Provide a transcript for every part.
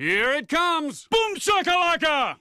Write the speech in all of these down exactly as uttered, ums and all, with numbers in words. Here it comes! Boom Shakalaka!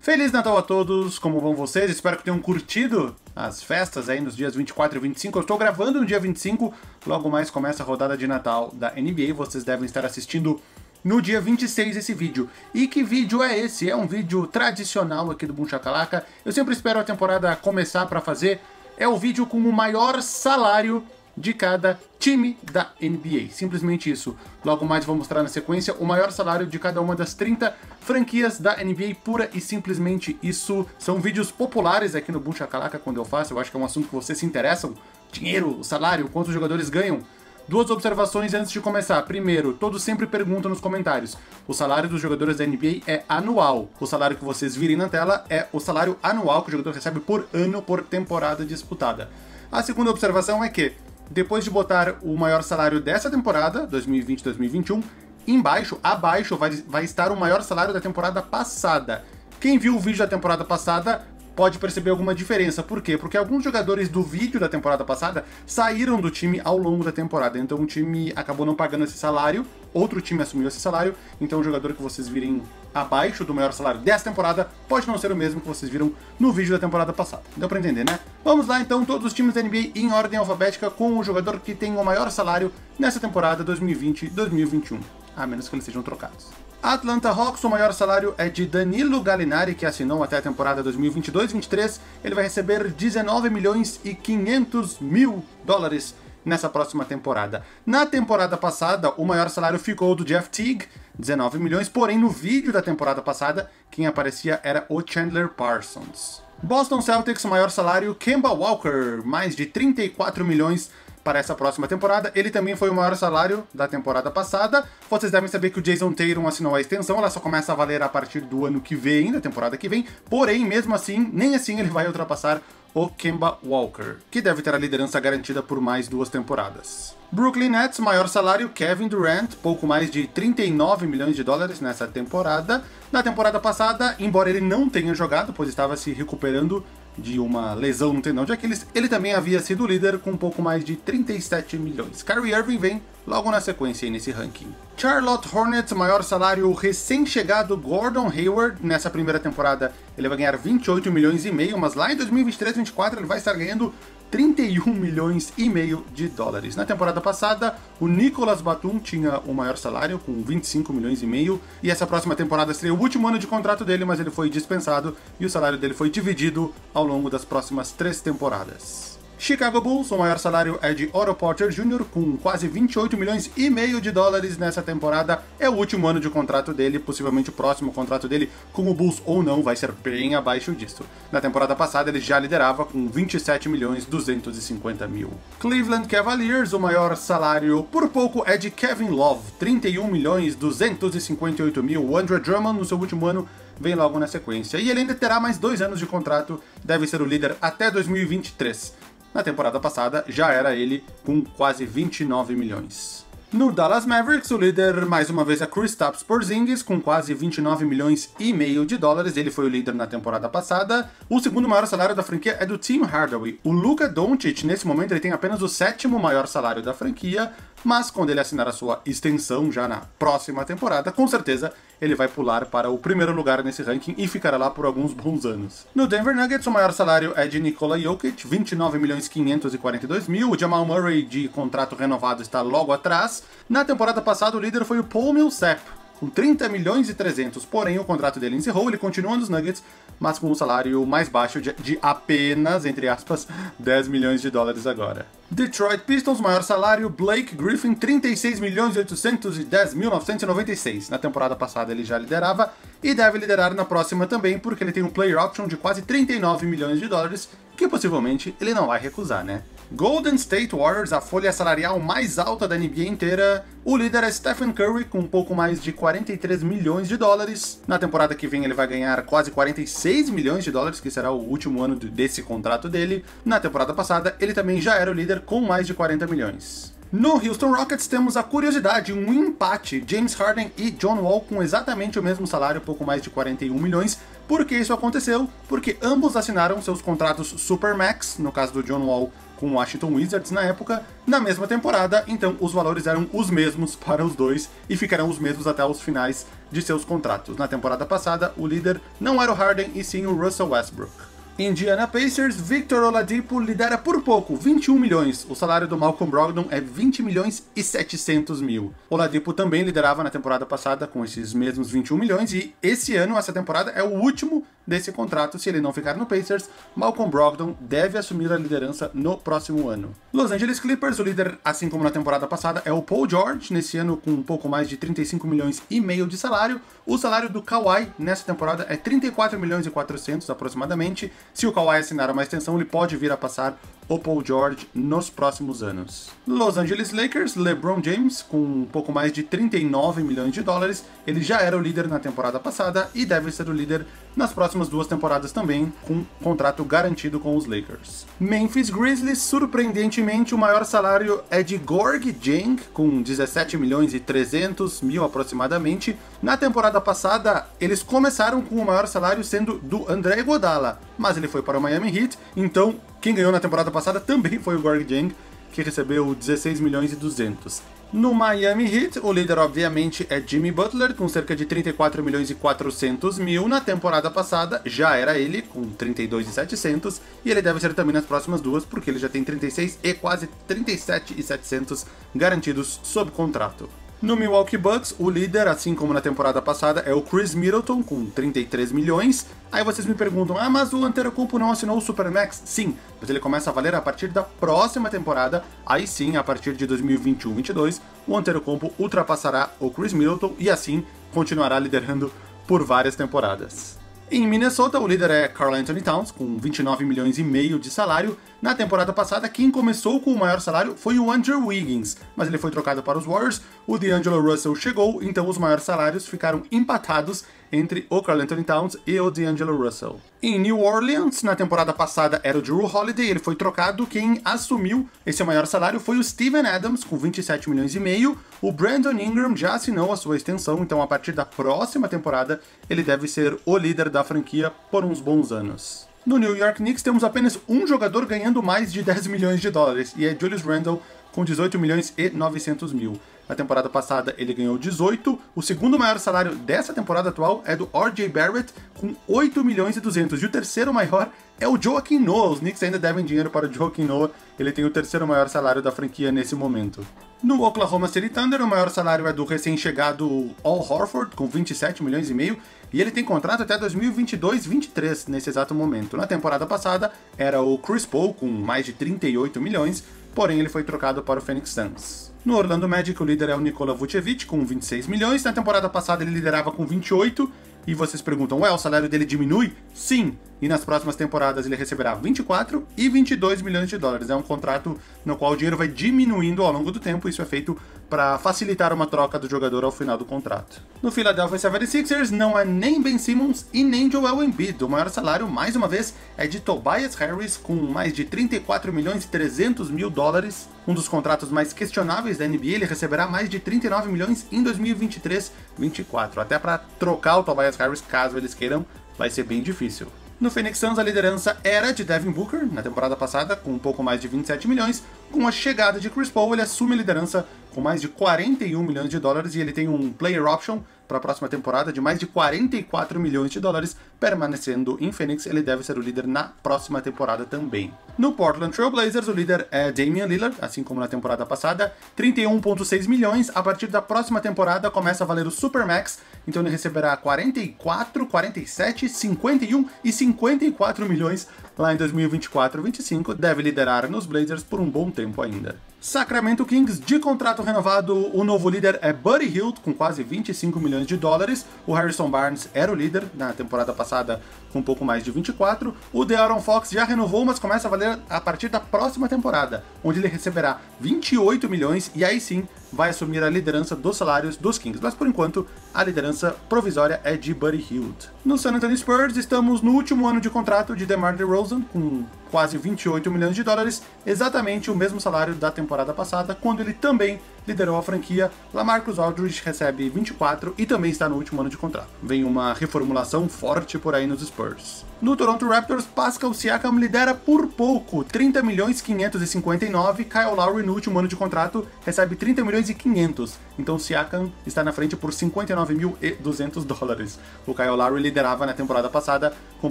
Feliz Natal a todos, como vão vocês? Espero que tenham curtido as festas aí nos dias vinte e quatro e vinte e cinco. Eu estou gravando no dia vinte e cinco, logo mais começa a rodada de Natal da N B A. Vocês devem estar assistindo no dia vinte e seis esse vídeo. E que vídeo é esse? É um vídeo tradicional aqui do Boom Shakalaka. Eu sempre espero a temporada começar para fazer. É o vídeo com o maior salário de cada time da N B A, simplesmente isso. Logo mais vou mostrar na sequência o maior salário de cada uma das trinta franquias da N B A, pura e simplesmente isso. São vídeos populares aqui no Boom Shakalaka quando eu faço, eu acho que é um assunto que vocês se interessam. Dinheiro, salário, quantos jogadores ganham. Duas observações antes de começar. Primeiro, todos sempre perguntam nos comentários. O salário dos jogadores da N B A é anual. O salário que vocês virem na tela é o salário anual que o jogador recebe por ano, por temporada disputada. A segunda observação é que depois de botar o maior salário dessa temporada, dois mil e vinte, dois mil e vinte e um, embaixo, abaixo, vai, vai estar o maior salário da temporada passada. Quem viu o vídeo da temporada passada pode perceber alguma diferença. Por quê? Porque alguns jogadores do vídeo da temporada passada saíram do time ao longo da temporada. Então um time acabou não pagando esse salário, outro time assumiu esse salário. Então o jogador que vocês virem abaixo do maior salário dessa temporada pode não ser o mesmo que vocês viram no vídeo da temporada passada. Deu pra entender, né? Vamos lá então, todos os times da N B A em ordem alfabética com o jogador que tem o maior salário nessa temporada dois mil e vinte, dois mil e vinte e um. A menos que eles sejam trocados. Atlanta Hawks, o maior salário é de Danilo Gallinari, que assinou até a temporada dois mil e vinte e dois, vinte e três. Ele vai receber dezenove milhões e quinhentos mil dólares nessa próxima temporada. Na temporada passada, o maior salário ficou do Jeff Teague, dezenove milhões, porém no vídeo da temporada passada, quem aparecia era o Chandler Parsons. Boston Celtics, o maior salário, Kemba Walker, mais de trinta e quatro milhões para essa próxima temporada. Ele também foi o maior salário da temporada passada. Vocês devem saber que o Jason Tatum assinou a extensão, ela só começa a valer a partir do ano que vem, da temporada que vem, porém, mesmo assim, nem assim ele vai ultrapassar o Kemba Walker, que deve ter a liderança garantida por mais duas temporadas. Brooklyn Nets, maior salário, Kevin Durant, pouco mais de trinta e nove milhões de dólares nessa temporada. Na temporada passada, embora ele não tenha jogado, pois estava se recuperando de uma lesão no tendão de Aquiles, ele também havia sido líder com um pouco mais de trinta e sete milhões. Kyrie Irving vem logo na sequência aí nesse ranking. Charlotte Hornets, maior salário, recém-chegado Gordon Hayward. Nessa primeira temporada ele vai ganhar vinte e oito milhões e meio, mas lá em dois mil e vinte e três, vinte e quatro ele vai estar ganhando trinta e um milhões e meio de dólares. Na temporada passada, o Nicolas Batum tinha o maior salário, com vinte e cinco milhões e meio, e essa próxima temporada seria o último ano de contrato dele, mas ele foi dispensado e o salário dele foi dividido ao longo das próximas três temporadas. Chicago Bulls, o maior salário é de Otto Porter Júnior, com quase vinte e oito milhões e meio de dólares nessa temporada. É o último ano de contrato dele, possivelmente o próximo contrato dele com o Bulls ou não vai ser bem abaixo disso. Na temporada passada ele já liderava com vinte e sete milhões e duzentos e cinquenta mil. Cleveland Cavaliers, o maior salário por pouco é de Kevin Love, trinta e um milhões e duzentos e cinquenta e oito mil. O Andrew Drummond no seu último ano vem logo na sequência e ele ainda terá mais dois anos de contrato, deve ser o líder até dois mil e vinte e três. Na temporada passada, já era ele com quase vinte e nove milhões. No Dallas Mavericks, o líder, mais uma vez, é Kristaps Porzingis, com quase vinte e nove milhões e meio de dólares. Ele foi o líder na temporada passada. O segundo maior salário da franquia é do Tim Hardaway. O Luka Doncic, nesse momento, ele tem apenas o sétimo maior salário da franquia, mas quando ele assinar a sua extensão já na próxima temporada, com certeza ele vai pular para o primeiro lugar nesse ranking e ficará lá por alguns bons anos. No Denver Nuggets, o maior salário é de Nikola Jokic, vinte e nove milhões e quinhentos e quarenta e dois mil. O Jamal Murray, de contrato renovado, está logo atrás. Na temporada passada, o líder foi o Paul Millsap, com trinta milhões e trezentos, porém o contrato dele encerrou, ele continua nos Nuggets, mas com um salário mais baixo de, de apenas, entre aspas, dez milhões de dólares agora. Detroit Pistons, maior salário, Blake Griffin, trinta e seis milhões e oitocentos e dez mil novecentos e noventa e seis. Na temporada passada ele já liderava e deve liderar na próxima também, porque ele tem um player option de quase trinta e nove milhões de dólares, que possivelmente ele não vai recusar, né? Golden State Warriors, a folha salarial mais alta da N B A inteira. O líder é Stephen Curry, com um pouco mais de quarenta e três milhões de dólares. Na temporada que vem ele vai ganhar quase quarenta e seis milhões de dólares, que será o último ano desse contrato dele. Na temporada passada, ele também já era o líder com mais de quarenta milhões. No Houston Rockets temos a curiosidade, um empate, James Harden e John Wall com exatamente o mesmo salário, pouco mais de quarenta e um milhões. Por que isso aconteceu? Porque ambos assinaram seus contratos Supermax, no caso do John Wall com o Washington Wizards na época, na mesma temporada, então os valores eram os mesmos para os dois e ficarão os mesmos até os finais de seus contratos. Na temporada passada, o líder não era o Harden e sim o Russell Westbrook. Indiana Pacers, Victor Oladipo lidera por pouco, vinte e um milhões. O salário do Malcolm Brogdon é vinte milhões e setecentos mil. Oladipo também liderava na temporada passada com esses mesmos vinte e um milhões e esse ano, essa temporada, é o último desse contrato. Se ele não ficar no Pacers, Malcolm Brogdon deve assumir a liderança no próximo ano. Los Angeles Clippers, o líder, assim como na temporada passada, é o Paul George, nesse ano com um pouco mais de trinta e cinco milhões e meio de salário. O salário do Kawhi nessa temporada é trinta e quatro milhões e quatrocentos aproximadamente. Se o Kawhi assinar uma extensão, ele pode vir a passar o Paul George nos próximos anos. Los Angeles Lakers, LeBron James, com um pouco mais de trinta e nove milhões de dólares. Ele já era o líder na temporada passada e deve ser o líder nas próximas duas temporadas também, com um contrato garantido com os Lakers. Memphis Grizzlies, surpreendentemente, o maior salário é de Gorg Dieng, com dezessete milhões e trezentos mil aproximadamente. Na temporada passada, eles começaram com o maior salário sendo do André Iguodala, mas ele foi para o Miami Heat, então quem ganhou na temporada passada também foi o Gorg Dieng, que recebeu dezesseis milhões e duzentos. No Miami Heat, o líder obviamente é Jimmy Butler, com cerca de trinta e quatro milhões e quatrocentos mil. Na temporada passada, já era ele, com trinta e dois milhões e setecentos mil, e ele deve ser também nas próximas duas, porque ele já tem trinta e seis e quase trinta e sete milhões e setecentos mil garantidos sob contrato. No Milwaukee Bucks, o líder, assim como na temporada passada, é o Khris Middleton, com trinta e três milhões. Aí vocês me perguntam, ah, mas o Antetokounmpo não assinou o Supermax? Sim, mas ele começa a valer a partir da próxima temporada. Aí sim, a partir de dois mil e vinte e um, vinte e dois, o Antetokounmpo ultrapassará o Khris Middleton e assim continuará liderando por várias temporadas. Em Minnesota, o líder é Karl Anthony Towns, com vinte e nove milhões e meio de salário. Na temporada passada, quem começou com o maior salário foi o Andrew Wiggins, mas ele foi trocado para os Warriors, o D'Angelo Russell chegou, então os maiores salários ficaram empatados entre o Karl Anthony Towns e o D'Angelo Russell. Em New Orleans, na temporada passada era o Jrue Holiday, ele foi trocado, quem assumiu esse maior salário foi o Steven Adams, com vinte e sete milhões e meio, o Brandon Ingram já assinou a sua extensão, então a partir da próxima temporada ele deve ser o líder da da franquia por uns bons anos. No New York Knicks temos apenas um jogador ganhando mais de dez milhões de dólares, e é Julius Randle, com dezoito milhões e novecentos mil. Na temporada passada ele ganhou dezoito, o segundo maior salário dessa temporada atual é do R J Barrett, com oito milhões e duzentos, e o terceiro maior é o Joaquin Noah. Os Knicks ainda devem dinheiro para o Joaquin Noah, ele tem o terceiro maior salário da franquia nesse momento. No Oklahoma City Thunder, o maior salário é do recém-chegado Al Horford, com vinte e sete milhões e meio, e ele tem contrato até dois mil e vinte e dois, vinte e três nesse exato momento. Na temporada passada era o Chris Paul, com mais de trinta e oito milhões, porém ele foi trocado para o Phoenix Suns. No Orlando Magic, o líder é o Nikola Vucevic, com vinte e seis milhões, na temporada passada ele liderava com vinte e oito, e vocês perguntam, ué, o salário dele diminui? Sim! E nas próximas temporadas ele receberá vinte e quatro e vinte e dois milhões de dólares. É um contrato no qual o dinheiro vai diminuindo ao longo do tempo, isso é feito para facilitar uma troca do jogador ao final do contrato. No Philadelphia setenta e seis ers não é nem Ben Simmons e nem Joel Embiid. O maior salário, mais uma vez, é de Tobias Harris, com mais de trinta e quatro milhões e trezentos mil dólares. Um dos contratos mais questionáveis da N B A, ele receberá mais de trinta e nove milhões em dois mil e vinte e três, vinte e quatro. Até para trocar o Tobias Harris, caso eles queiram, vai ser bem difícil. No Phoenix Suns, a liderança era de Devin Booker, na temporada passada, com um pouco mais de vinte e sete milhões. Com a chegada de Chris Paul, ele assume a liderança com mais de quarenta e um milhões de dólares e ele tem um player option para a próxima temporada de mais de quarenta e quatro milhões de dólares. Permanecendo em Phoenix, ele deve ser o líder na próxima temporada também. No Portland Trail Blazers, o líder é Damian Lillard, assim como na temporada passada, trinta e um vírgula seis milhões. A partir da próxima temporada começa a valer o Supermax, então ele receberá quarenta e quatro, quarenta e sete, cinquenta e um e cinquenta e quatro milhões lá em dois mil e vinte e quatro, vinte e cinco. Deve liderar nos Blazers por um bom tempo ainda. Sacramento Kings, de contrato renovado, o novo líder é Buddy Hield, com quase vinte e cinco milhões de dólares. O Harrison Barnes era o líder na temporada passada, com um pouco mais de vinte e quatro. O De'Aaron Fox já renovou, mas começa a valer a partir da próxima temporada, onde ele receberá vinte e oito milhões e aí sim vai assumir a liderança dos salários dos Kings. Mas por enquanto, a liderança provisória é de Buddy Hield. No San Antonio Spurs, estamos no último ano de contrato de DeMar DeRozan, com quase vinte e oito milhões de dólares, exatamente o mesmo salário da temporada passada, quando ele também liderou a franquia. LaMarcus Aldridge recebe vinte e quatro e também está no último ano de contrato. Vem uma reformulação forte por aí nos Spurs. No Toronto Raptors, Pascal Siakam lidera por pouco, trinta milhões quinhentos e cinquenta e nove, Kyle Lowry no último ano de contrato recebe trinta milhões e quinhentos, então Siakam está na frente por cinquenta e nove mil e duzentos dólares. O Kyle Lowry liderava na temporada passada com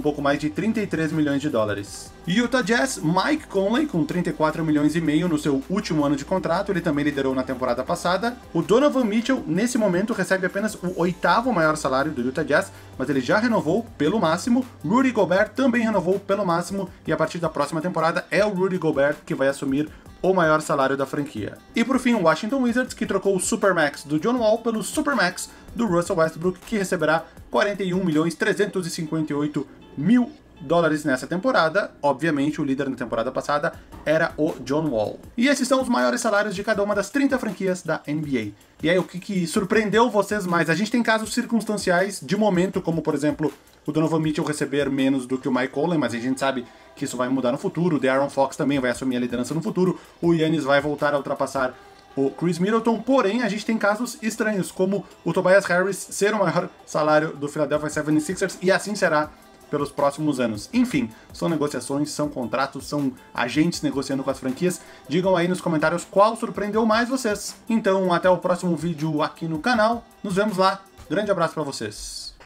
pouco mais de trinta e três milhões de dólares. Utah Jazz, Mike Conley com trinta e quatro milhões e meio no seu último ano de contrato, ele também liderou na temporada passada. O Donovan Mitchell, nesse momento, recebe apenas o oitavo maior salário do Utah Jazz, mas ele já renovou pelo máximo. Rudy Gobert também renovou pelo máximo, e a partir da próxima temporada é o Rudy Gobert que vai assumir o maior salário da franquia. E por fim, o Washington Wizards, que trocou o Supermax do John Wall pelo Supermax do Russell Westbrook, que receberá quarenta e um milhões trezentos e cinquenta e oito mil dólares nessa temporada. Obviamente, o líder na temporada passada era o John Wall. E esses são os maiores salários de cada uma das trinta franquias da N B A. E aí, o que, que surpreendeu vocês mais? A gente tem casos circunstanciais de momento, como por exemplo, o Donovan Mitchell receber menos do que o Mike Conley, mas a gente sabe que isso vai mudar no futuro. O De'Aaron Fox também vai assumir a liderança no futuro. O Giannis vai voltar a ultrapassar o Khris Middleton, porém a gente tem casos estranhos, como o Tobias Harris ser o maior salário do Philadelphia setenta e sixers, e assim será pelos próximos anos. Enfim, são negociações, são contratos, são agentes negociando com as franquias. Digam aí nos comentários qual surpreendeu mais vocês. Então, até o próximo vídeo aqui no canal. Nos vemos lá. Grande abraço pra vocês.